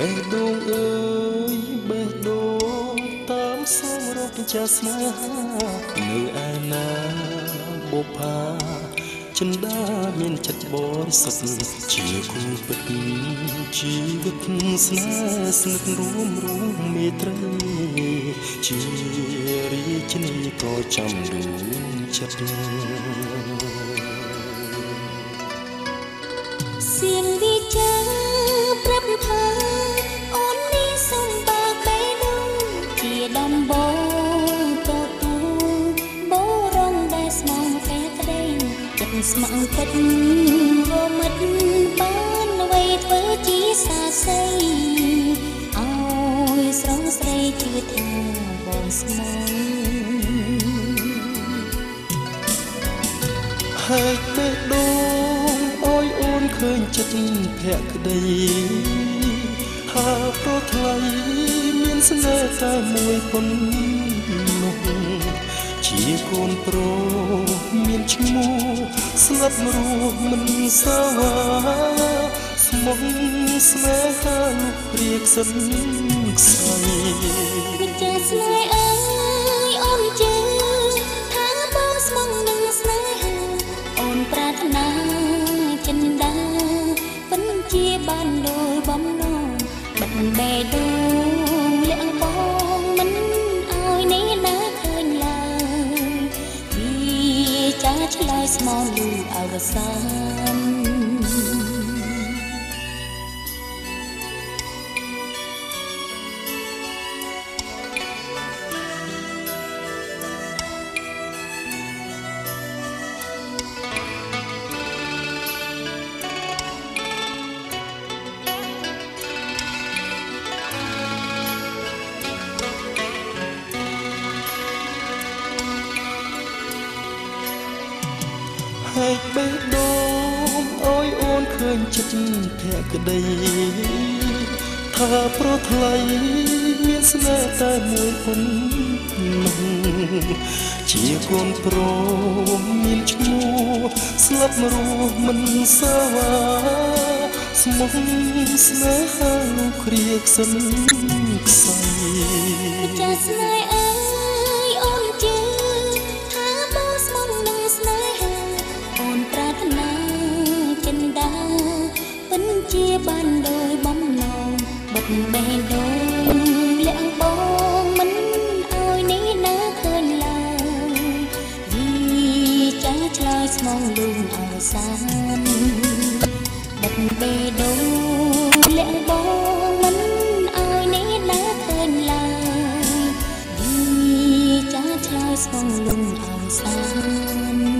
Hãy subscribe cho kênh Ghiền Mì Gõ để không bỏ lỡ những video hấp dẫn.